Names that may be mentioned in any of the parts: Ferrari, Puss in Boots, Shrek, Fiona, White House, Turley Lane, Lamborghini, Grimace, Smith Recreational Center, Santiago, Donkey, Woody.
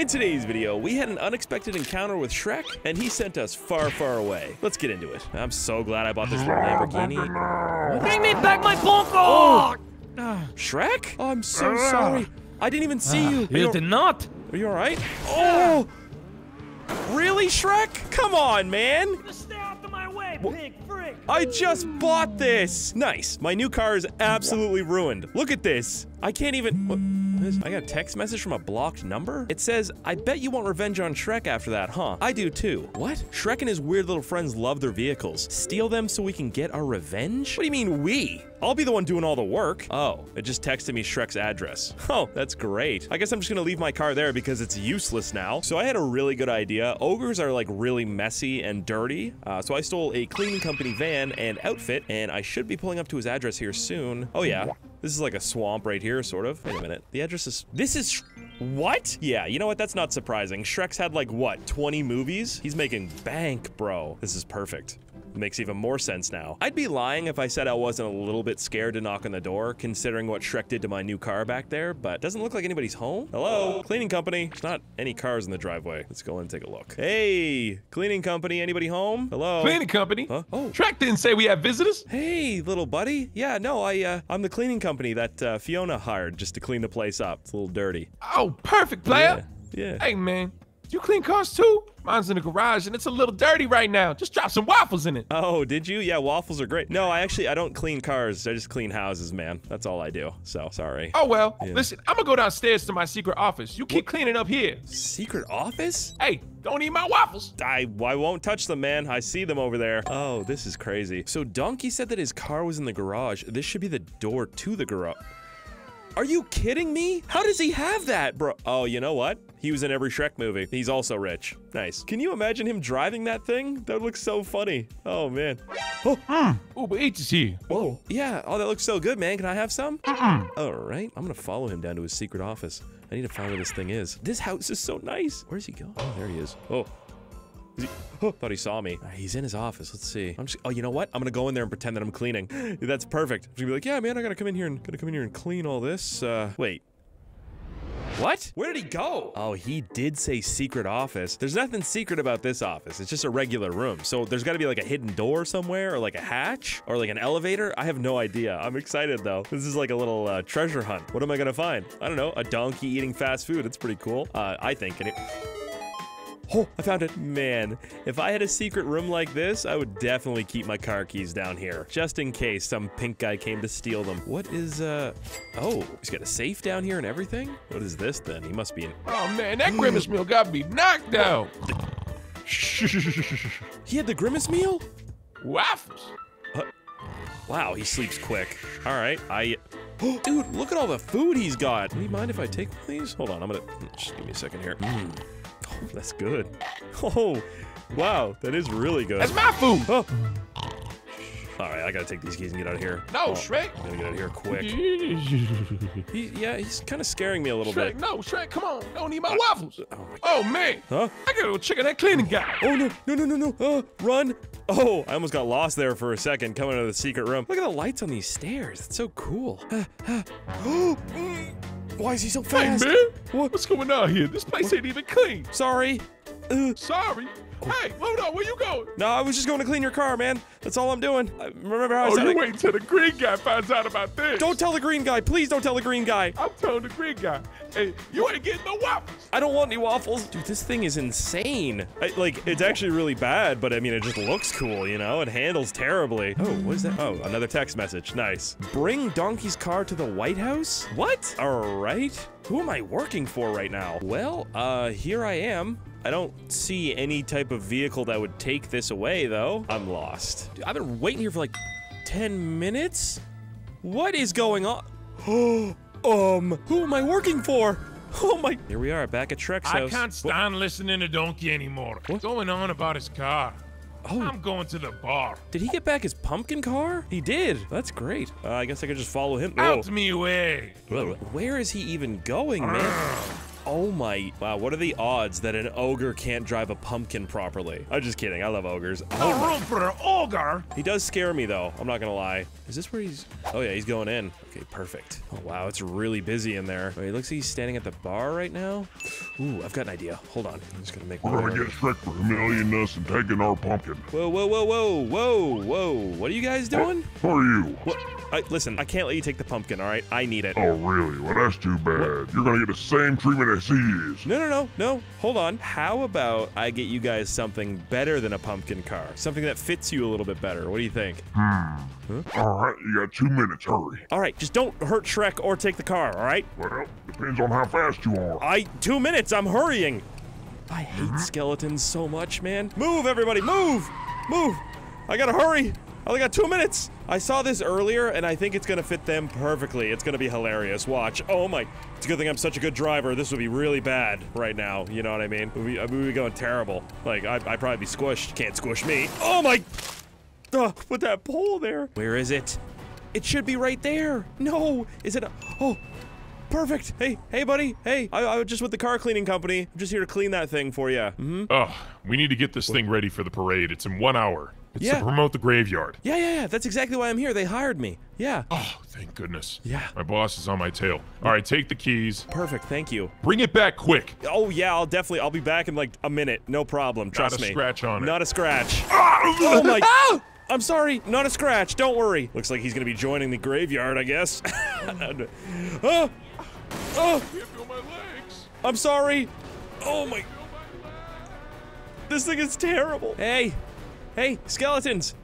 In today's video, we had an unexpected encounter with Shrek, and he sent us far, far away. Let's get into it. I'm so glad I bought this Lamborghini. Bring me back my Bronco! Oh. Shrek? Oh, I'm so sorry. I didn't even see you. You did not. Are you all right? Oh! Really, Shrek? Come on, man! Stay out of my way, pig frick! I just bought this! Nice. My new car is absolutely ruined. Look at this. I can't even... What? I got a text message from a blocked number? It says, I bet you want revenge on Shrek after that, huh? I do too. What? Shrek and his weird little friends love their vehicles. Steal them so we can get our revenge? What do you mean we? I'll be the one doing all the work. Oh, it just texted me Shrek's address. Oh, that's great. I guess I'm just gonna leave my car there because it's useless now. So I had a really good idea. Ogres are like really messy and dirty. So I stole a cleaning company van and outfit, and I should be pulling up to his address here soon. Oh yeah. This is like a swamp right here, sort of. Wait a minute. The address is... This is... What? Yeah, you know what? That's not surprising. Shrek's had like, what, 20 movies? He's making bank, bro. This is perfect. It makes even more sense now. I'd be lying if I said I wasn't a little bit scared to knock on the door, considering what Shrek did to my new car back there, but it doesn't look like anybody's home. Hello? Cleaning company. There's not any cars in the driveway. Let's go in and take a look. Hey, cleaning company. Anybody home? Hello? Cleaning company? Huh? Oh. Shrek didn't say we have visitors. Hey, little buddy. Yeah, no, I'm the cleaning company that Fiona hired just to clean the place up. It's a little dirty. Oh, perfect, player. Yeah. Hey, man. You clean cars too? Mine's in the garage and it's a little dirty right now. Just drop some waffles in it. Oh, did you? Yeah, waffles are great. No, I don't clean cars. I just clean houses, man. That's all I do. So, sorry. Oh, well, listen, I'm gonna go downstairs to my secret office. You keep cleaning up here. Secret office? Hey, don't eat my waffles. I won't touch them, man. I see them over there. Oh, this is crazy. So, Donkey said that his car was in the garage. This should be the door to the garage. Are you kidding me? How does he have that, bro? Oh, you know what? He was in every Shrek movie. He's also rich. Nice. Can you imagine him driving that thing? That looks so funny. Oh, man. Oh, Uber Eats is here. Oh, yeah. Oh, that looks so good, man. Can I have some? All right. I'm going to follow him down to his secret office. I need to find where this thing is. This house is so nice. Where's he going? Oh, there he is. Oh. Thought he saw me. He's in his office. Let's see. Oh, you know what? I'm gonna go in there and pretend that I'm cleaning. That's perfect. I'm gonna be like, yeah, man, I gotta come in here and clean all this. Wait. What? Where did he go? Oh, he did say secret office. There's nothing secret about this office. It's just a regular room. So there's got to be like a hidden door somewhere or like a hatch or like an elevator. I have no idea. I'm excited though. This is like a little treasure hunt. What am I gonna find? I don't know. A donkey eating fast food. It's pretty cool. I think. Oh, I found it. Man, if I had a secret room like this, I would definitely keep my car keys down here. Just in case some pink guy came to steal them. What is, oh, he's got a safe down here and everything? What is this then? He must be in... Oh man, that Grimace meal got me knocked out. He had the Grimace meal? Waffles. Wow, he sleeps quick. All right, Dude, look at all the food he's got. Do you mind if I take one of these? Hold on, I'm gonna... Just give me a second here. Oh, that's good. Oh, wow. That is really good. That's my food. Oh. All right, I gotta take these keys and get out of here. No, Shrek. I'm gonna get out of here quick. He's kind of scaring me a little bit. No, Shrek, come on. I don't need my waffles. Oh, man. Huh? I gotta go check on that cleaning guy. Oh, no. Run. Oh, I almost got lost there for a second coming out of the secret room. Look at the lights on these stairs. It's so cool. Why is he so fast? Hey, man. What's going on here? This place ain't even clean. Sorry. Sorry? Hey, hold on. Where you going? No, I was just going to clean your car, man. That's all I'm doing. Remember how I said... Oh, you wait till the green guy finds out about this. Don't tell the green guy. Please don't tell the green guy. I'm telling the green guy. Hey, you ain't getting no waffles. I don't want any waffles. Dude, this thing is insane. Like, it's actually really bad, but I mean, it just looks cool, you know? It handles terribly. Oh, what is that? Oh, another text message. Nice. Bring Donkey's car to the White House? What? All right. Who am I working for right now? Well, here I am. I don't see any type of vehicle that would take this away, though. I'm lost. Dude, I've been waiting here for like 10 minutes? What is going on? Who am I working for? Oh my... Here we are, back at Shrek's house. I can't stand listening to Donkey anymore. What's going on about his car? Oh. I'm going to the bar. Did he get back his pumpkin car? He did. That's great. I guess I could just follow him. Out me way. Where is he even going, man? Oh my, wow, what are the odds that an ogre can't drive a pumpkin properly? I'm just kidding, I love ogres. No room for an ogre! He does scare me though, I'm not gonna lie. Is this where he's, oh yeah, he's going in. Okay, perfect. Oh wow, it's really busy in there. Wait, it looks like he's standing at the bar right now. Ooh, I've got an idea, hold on. I'm just gonna make my way. We're gonna get Shrek for humiliating us and taking our pumpkin. Whoa, whoa, whoa, whoa, whoa, whoa. What are you guys doing? What are you? What? Listen, I can't let you take the pumpkin, all right? I need it. Oh, really? Well, that's too bad. What? You're gonna get the same treatment as he is. No, no, no, no. Hold on. How about I get you guys something better than a pumpkin car? Something that fits you a little bit better. What do you think? Hmm. Huh? All right, you got 2 minutes. Hurry. All right, just don't hurt Shrek or take the car, all right? Well, depends on how fast you are. 2 minutes, I'm hurrying. I hate skeletons so much, man. Move, everybody, move! Move! I gotta hurry! I only got 2 minutes! I saw this earlier, and I think it's gonna fit them perfectly. It's gonna be hilarious. Watch. Oh my. It's a good thing I'm such a good driver. This would be really bad right now. You know what I mean? We'd be going terrible. Like, I'd probably be squished. Can't squish me. Oh my! Ugh, with that pole there. Where is it? It should be right there. No! Is it a- Oh! Perfect. Hey, hey, buddy. Hey, I was just with the car cleaning company. I'm just here to clean that thing for you. Mm-hmm. Oh, we need to get this thing ready for the parade. It's in 1 hour. It's to promote the graveyard. Yeah, yeah, yeah. That's exactly why I'm here. They hired me. Yeah. Oh, thank goodness. Yeah. My boss is on my tail. All right, take the keys. Perfect. Thank you. Bring it back quick. Oh, yeah. I'll be back in like a minute. No problem. Trust me. Not a scratch on it. Not a scratch. Oh, my. Ah! I'm sorry, not a scratch, don't worry. Looks like he's gonna be joining the graveyard, I guess. Oh! Oh! I can't feel my legs. I'm sorry. Oh my. This thing is terrible. Hey! Hey, skeletons!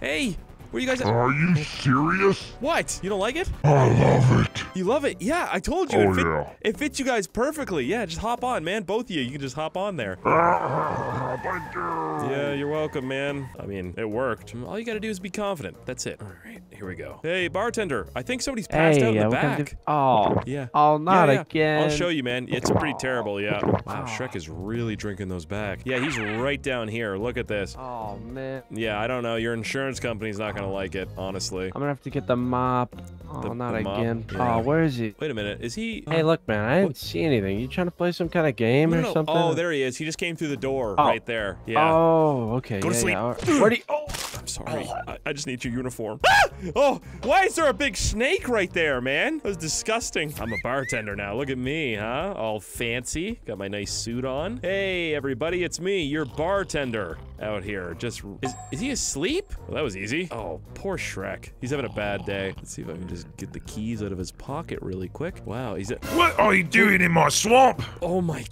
Hey! Where you guys at? Are you serious? What? You don't like it? I love it. You love it? Yeah, I told you. Oh, it fits you guys perfectly. Yeah, just hop on, man. Both of you. You can just hop on there. Thank you. Yeah, you're welcome, man. I mean, it worked. All you gotta do is be confident. That's it. All right, here we go. Hey, bartender. I think somebody's passed out in the back. Oh. Yeah. Oh, not again. I'll show you, man. It's pretty terrible, yeah. Wow, Shrek is really drinking those back. Yeah, he's right down here. Look at this. Oh, man. Yeah, I don't know. Your insurance company's not gonna like it, honestly. I'm gonna have to get the mop. Oh, not again. Yeah. Oh, where is he? Wait a minute, is he? Hey, look, man, I didn't see anything. You trying to play some kind of game or something? Oh, there he is. He just came through the door right there. Yeah. Oh, okay. Go to sleep. Yeah. Where do you... Oh, I'm sorry. I just need your uniform. Ah! Oh, why is there a big snake right there, man? That was disgusting. I'm a bartender now. Look at me, huh? All fancy. Got my nice suit on. Hey, everybody, it's me, your bartender out here. Just is he asleep? Well, that was easy. Oh. Oh, poor Shrek. He's having a bad day. Let's see if I can just get the keys out of his pocket really quick. Wow, he's What are you doing in my swamp? Oh my...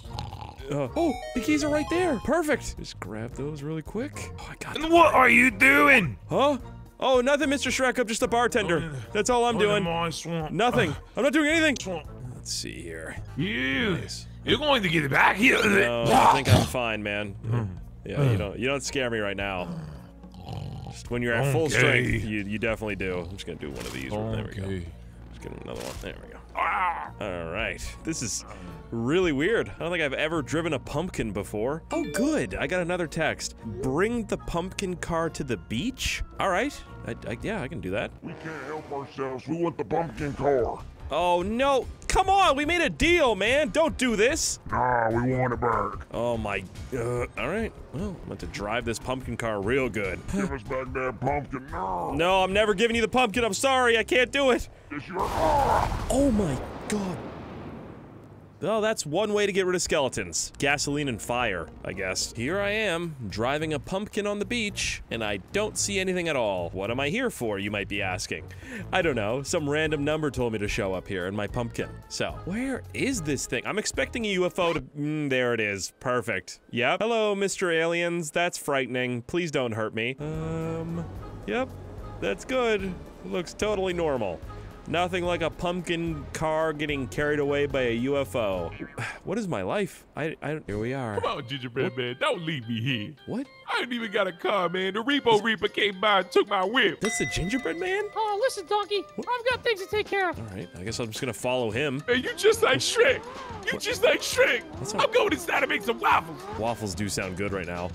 oh, the keys are right there. Perfect. Just grab those really quick. Oh, I got them. What are you doing? Huh? Oh, nothing, Mr. Shrek. I'm just a bartender. That's all I'm doing. My swamp. Nothing. I'm not doing anything. Swamp. Let's see here. You. Nice. You're going to get back here. No, I think I'm fine, man. Yeah, you don't scare me right now. When you're at full strength, you definitely do. I'm just gonna do one of these. There we go. Just get another one. There we go. Ah! All right. This is really weird. I don't think I've ever driven a pumpkin before. Oh, good. I got another text. Bring the pumpkin car to the beach. All right. Yeah, I can do that. We can't help ourselves. We want the pumpkin car. Oh, no. Come on, we made a deal, man. Don't do this. Nah, we want a bird. Oh, my. All right. Well, I'm about to drive this pumpkin car real good. Give us back that pumpkin. No. No, I'm never giving you the pumpkin. I'm sorry. I can't do it. It's your car. Oh, my God. Oh, that's one way to get rid of skeletons. Gasoline and fire, I guess. Here I am, driving a pumpkin on the beach, and I don't see anything at all. What am I here for, you might be asking? I don't know. Some random number told me to show up here in my pumpkin. So, where is this thing? I'm expecting a UFO to... there it is. Perfect. Yep. Hello, Mr. Aliens. That's frightening. Please don't hurt me. Yep. That's good. Looks totally normal. Nothing like a pumpkin car getting carried away by a UFO. What is my life? Here we are. Come on, Gingerbread Man, don't leave me here. What? I ain't even got a car, man. The Repo Reaper came by and took my whip. That's the Gingerbread Man? Oh, listen, Donkey. What? I've got things to take care of. All right, I guess I'm just gonna follow him. Man, you just like Shrek. You just like Shrek. I'm going inside to make some waffles. Waffles do sound good right now.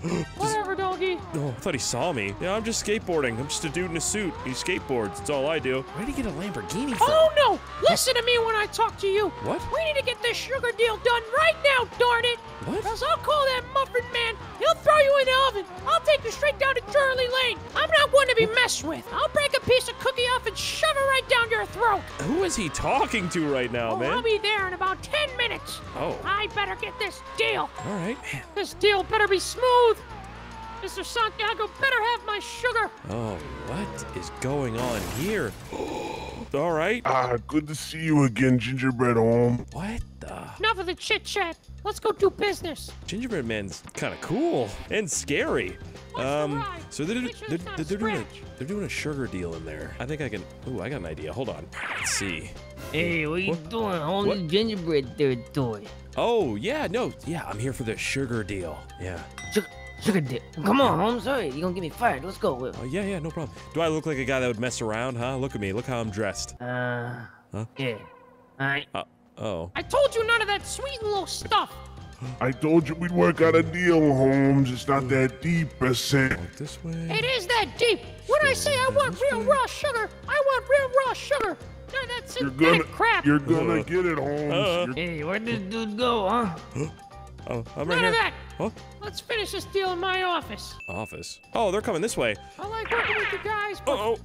over, Donkey? Oh, I thought he saw me. Yeah, I'm just skateboarding. I'm just a dude in a suit. He skateboards. That's all I do. Where'd he get a Lamborghini from? Oh, no! Listen to me when I talk to you. What? We need to get this sugar deal done right now, darn it! What? Because I'll call that muffin man. He'll throw you in the oven. I'll take you straight down to Turley Lane. I'm not one to be messed with. I'll break a piece of cookie off and shove it right down your throat. Who is he talking to right now, man? I'll be there in about 10 minutes. Oh. I better get this deal. All right, man. This deal better be smooth. Mr. Santiago better have my sugar. Oh, what is going on here? All right. Ah, good to see you again, Gingerbread Home. What the? Enough of the chit-chat. Let's go do business. Gingerbread Man's kind of cool and scary. So they're doing a sugar deal in there. I think I can. Ooh, I got an idea. Hold on. Let's see. Hey, what are you doing? Only gingerbread there, toy. Oh yeah, no, yeah. I'm here for the sugar deal. Yeah. Sugar deal. Come on, I'm sorry. You're gonna get me fired. Let's go, Will. Yeah, no problem. Do I look like a guy that would mess around, huh? Look at me. Look how I'm dressed. Huh? Yeah. All right. Oh. I told you none of that sweet little stuff. I told you we'd work out a deal, Holmes. It's not that deep, I said. Like this way. It is that deep. When I say I want real raw sugar, I want real raw sugar. No, that's synthetic crap. You're gonna get it, Holmes. Hey, where'd this dude go, huh? Oh, I'm right here. None of that. Huh? Let's finish this deal in my office. Office? Oh, they're coming this way. I like working with you guys, but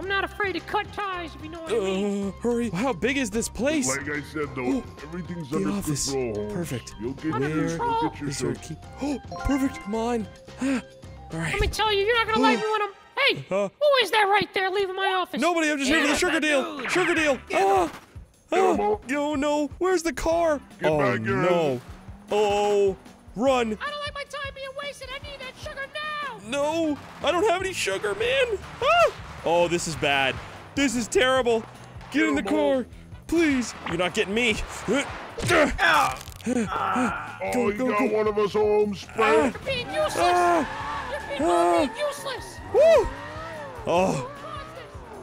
I'm not afraid to cut ties, if you know what I mean. Hurry. How big is this place? Like I said, though, everything's under control. Perfect. You'll get your key. Oh, perfect. Come on. All right. Let me tell you, you're not going to like me when I'm... Hey, who is that right there leaving my office? Nobody. I'm just here for the sugar deal. Sugar deal. Oh, no. Where's the car? Get back here. No. Oh, run. I don't like my time being wasted. I need that sugar now. No, I don't have any sugar, man. Ah! Oh, this is bad. This is terrible. Get in the car, please. You're not getting me. Oh, you got one of us, Holmes. You're being useless. You're being useless. Woo! Oh,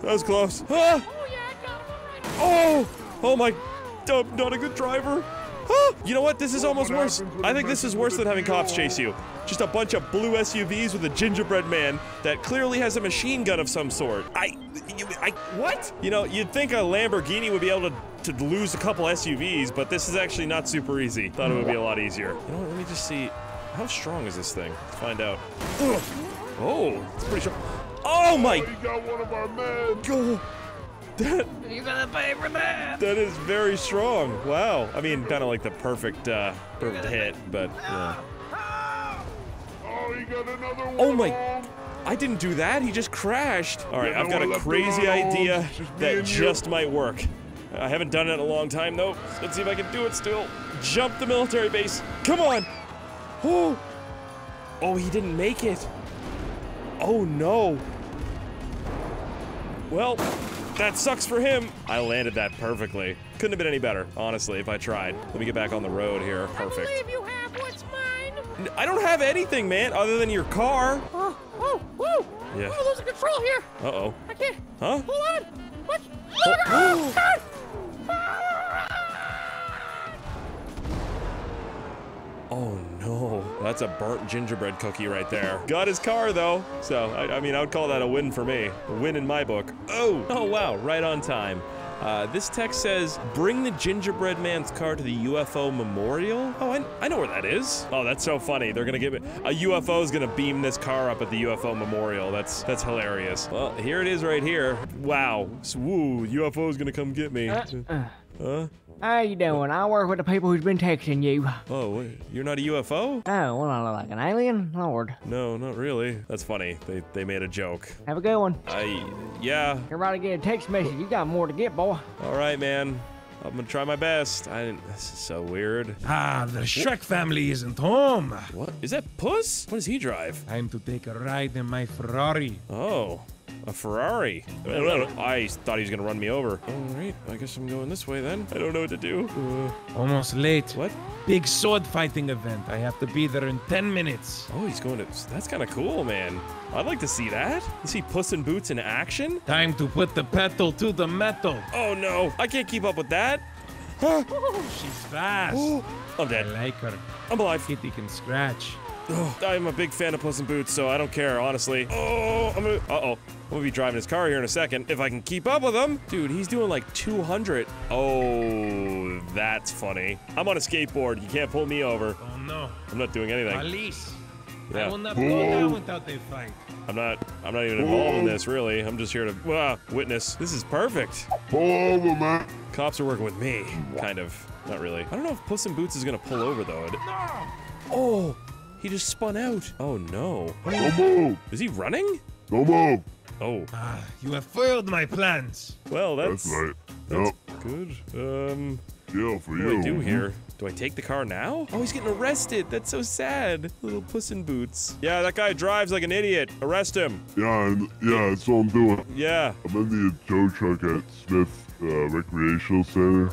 that was close. Ah! Oh, yeah, I got one right. Oh my, I'm not a good driver. Huh? You know what? This is almost worse. I think this is worse than having cops chase you. Just a bunch of blue SUVs with a gingerbread man that clearly has a machine gun of some sort. What? You know, you'd think a Lamborghini would be able to lose a couple SUVs, but this is actually not super easy. Thought it would be a lot easier. You know what? Let me just see. How strong is this thing? Let's find out. Ugh. Oh, it's pretty strong. Oh my! You got one of our men. Go. You're gonna pay for that! That is very strong. Wow. I mean, kind of like the perfect, perfect hit, but, Oh, he got another one! Oh, my... I didn't do that. He just crashed. All right, I've got a crazy idea that just might work. I haven't done it in a long time, though. Let's see if I can do it still. Jump the military base. Come on! Oh! Oh, he didn't make it. Oh, no. Well... that sucks for him. I landed that perfectly. Couldn't have been any better, honestly, if I tried. Let me get back on the road here. Perfect. I believe you have what's mine. I don't have anything, man, other than your car. Yeah. I'm losing control here. Uh-oh. I can't. Huh? Hold on. What? Oh, no. That's a burnt gingerbread cookie right there. Got his car, though. So, I mean, I would call that a win for me. A win in my book. Oh! Oh, wow. Right on time. This text says, bring the gingerbread man's car to the UFO memorial. Oh, I know where that is. Oh, that's so funny. They're gonna give it... a UFO is gonna beam this car up at the UFO memorial. That's hilarious. Well, here it is right here. Wow. Woo, UFO is gonna come get me. Huh? How you doing? I work with the people who's been texting you. Oh, wait, you're not a UFO? Oh, well, I look like an alien? Lord. No, not really. That's funny. They made a joke. Have a good one. Yeah. You're about to get a text message. You got more to get, boy. All right, man. I'm gonna try my best. This is so weird. Ah, the Shrek family isn't home. What? Is that Puss? What does he drive? Time to take a ride in my Ferrari. Oh. A Ferrari. I thought he was gonna run me over. All right, I guess I'm going this way then. I don't know what to do. Almost late. What? Big sword fighting event. I have to be there in 10 minutes. Oh, he's going to... that's kind of cool, man. I'd like to see that. You see Puss in Boots in action? Time to put the pedal to the metal. Oh, no. I can't keep up with that. She's fast. I'm dead. I like her. I'm alive. Kitty can scratch. Ugh. I'm a big fan of Puss in Boots, so I don't care, honestly. Oh, I'm gonna... Uh-oh. We'll be driving his car here in a second, if I can keep up with him. Dude, he's doing like 200. Oh, that's funny. I'm on a skateboard. You can't pull me over. Oh, no. I'm not doing anything. Alice, yeah. I will not go down without a fight. I'm not even involved in this, really. I'm just here to witness. This is perfect. Cops are working with me. Kind of. Not really. I don't know if Puss in Boots is going to pull over, though. No! Oh, he just spun out. Oh, no. Don't move. Is he running? Don't move. Oh. You have foiled my plans. Well, that's good. Yeah, for you. What do I do here? Do I take the car now? Oh, he's getting arrested. That's so sad. Little Puss in Boots. Yeah, that guy drives like an idiot. Arrest him. Yeah, that's what I'm doing. Yeah. I'm in the tow truck at Smith Recreational Center.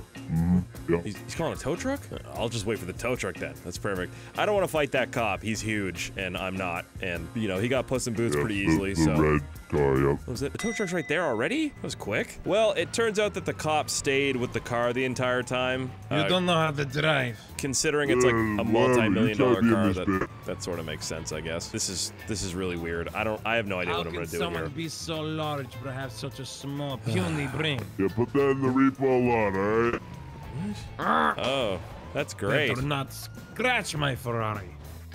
Yeah. He's calling a tow truck? I'll just wait for the tow truck then. That's perfect. I don't want to fight that cop. He's huge, and I'm not. And, you know, he got Puss in Boots pretty easily, so... Red car, yeah. What was it? The tow truck's right there already? That was quick. Well, it turns out that the cop stayed with the car the entire time. You don't know how to drive. Considering it's like a multi-million-dollar car, that sort of makes sense, I guess. This is really weird. I have no idea what I'm gonna do here. How can someone be so large but have such a small, puny brain? Yeah, put that in the repo lot, all right? Oh, that's great. Do not scratch my Ferrari.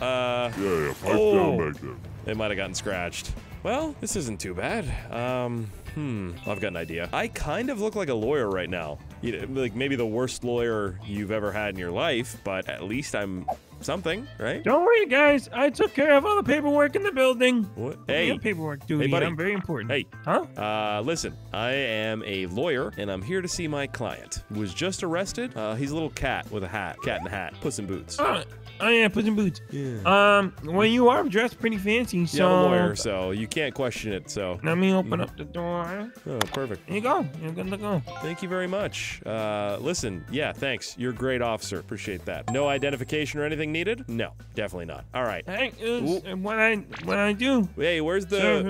Yeah, park down back there. They might have gotten scratched. Well, this isn't too bad. I've got an idea. I kind of look like a lawyer right now. You know, like maybe the worst lawyer you've ever had in your life, but at least I'm something, right? Don't worry, guys. I took care of all the paperwork in the building. What? Hey. Your paperwork duty. Hey, buddy. I'm very important. Hey. Huh? Listen. I am a lawyer, and I'm here to see my client, who was just arrested. He's a little cat with a hat. Cat in a hat. Puss in Boots. Oh, yeah, Puss in Boots. Yeah. Well, you are dressed pretty fancy, so... Yeah, I'm a lawyer, so you can't question it, so... Let me open up the door. Oh, perfect. Here you go. You're good to go. Thank you very much. Listen, yeah, thanks. You're a great officer. Appreciate that. No identification or anything needed? No, definitely not. All right. Hey, what I do. Hey, where's the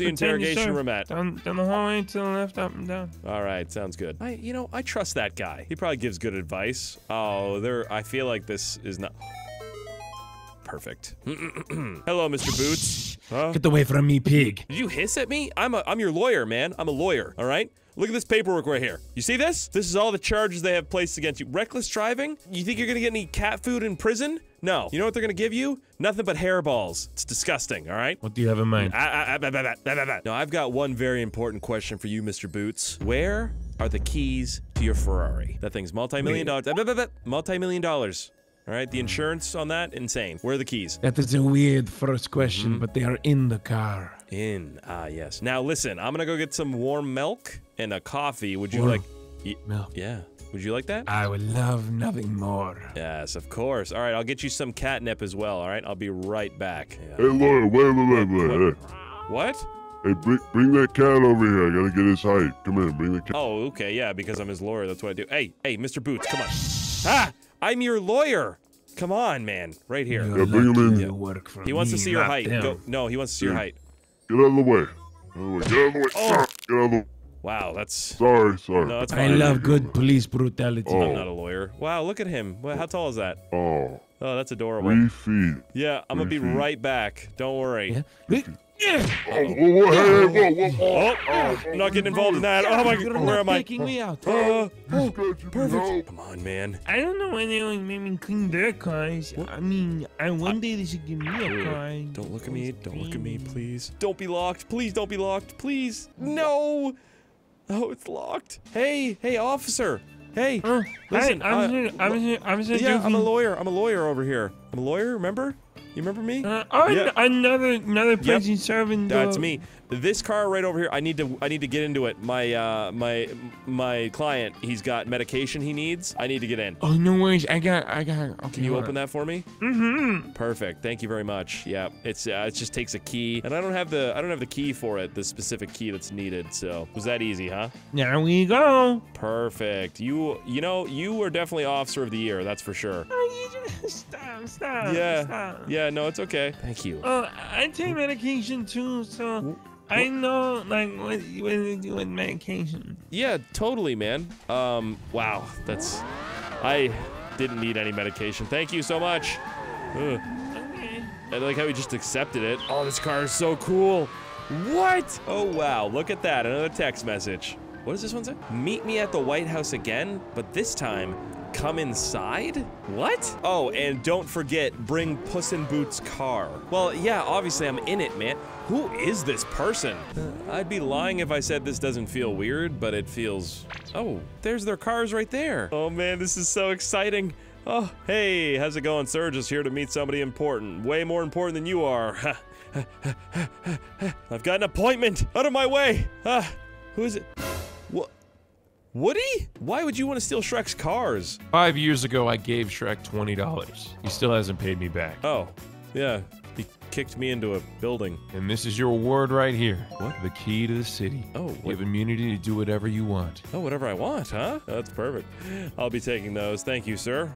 interrogation room at? Down the hallway to the left, up and down. All right, sounds good. I trust that guy. He probably gives good advice. Oh, I feel like this is not... Perfect. Hello, Mr. Boots. Huh? Get away from me, pig. Did you hiss at me? I'm your lawyer, man. I'm a lawyer, all right? Look at this paperwork right here. You see this? This is all the charges they have placed against you. Reckless driving? You think you're gonna get any cat food in prison? No. You know what they're gonna give you? Nothing but hairballs. It's disgusting, all right? What do you have in mind? Now, I've got one very important question for you, Mr. Boots. Where are the keys to your Ferrari? That thing's multi-million dollars. Multi-million dollars. All right, the insurance on that, insane. Where are the keys? That is a weird first question, but they are in the car. In, yes. Now listen, I'm gonna go get some warm milk and a coffee. Would you milk? Yeah. Would you like that? I would love nothing more. Yes, of course. All right, I'll get you some catnip as well, all right? I'll be right back. Yeah. Hey, lawyer, wait. What? Hey, bring that cat over here. I gotta get his height. Come here, bring the cat. Oh, okay, yeah, because I'm his lawyer, that's what I do. Hey, Mr. Boots, come on. Ah! I'm your lawyer. Come on, man. Right here. Yeah, bring him in. He wants to see your height. No, he wants to see your height. Get out of the way. Get out of the way. Oh. Get out of the way. Wow, that's... Sorry. No, that's fine. I love good police brutality. Oh. I'm not a lawyer. Wow, look at him. How tall is that? Oh, that's adorable. 3 feet. Yeah, I'm going to be right back. Don't worry. Yeah. I'm not getting involved in that. Oh my God, where am I? Taking me out. Perfect. Come on, man. I don't know why they only made me clean their cars. What? I mean, one day they should give me a car. Don't look at me. Don't look at me, please. Don't be locked. Please don't be locked. Please. No. Oh, it's locked. Hey, officer. Hey, listen. I'm a lawyer. I'm a lawyer over here. I'm a lawyer. Remember? You remember me? Another place you serve in the... That's me. This car right over here. I need to get into it. My client. He's got medication he needs. I need to get in. Oh no worries. I got. Okay, can you open that for me? Mm-hmm. Perfect. Thank you very much. Yeah. It just takes a key, and I don't have the key for it. The specific key that's needed. So was that easy, huh? There we go. Perfect. You were definitely Officer of the Year. That's for sure. Stop. Yeah. No, it's okay. Thank you. I take medication too, so I know like what to do with medication. Yeah, totally, man. Wow, I didn't need any medication. Thank you so much. Ugh. Okay. I like how he just accepted it. Oh, this car is so cool. What? Oh, wow. Look at that. Another text message. What does this one say? Meet me at the White House again, but this time, come inside? What? Oh, and don't forget, bring Puss in Boots' car. Well, yeah, obviously I'm in it, man. Who is this person? I'd be lying if I said this doesn't feel weird, but it feels... Oh, there's their cars right there. Oh man, this is so exciting. Oh, hey, how's it going, sir? Just here to meet somebody important. Way more important than you are. I've got an appointment. Out of my way. Who is it? What? Woody? Why would you want to steal Shrek's cars? 5 years ago, I gave Shrek $20. He still hasn't paid me back. Oh, yeah. He kicked me into a building. And this is your award right here. What? The key to the city. Oh, what? You have immunity to do whatever you want. Oh, whatever I want, huh? That's perfect. I'll be taking those. Thank you, sir.